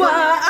why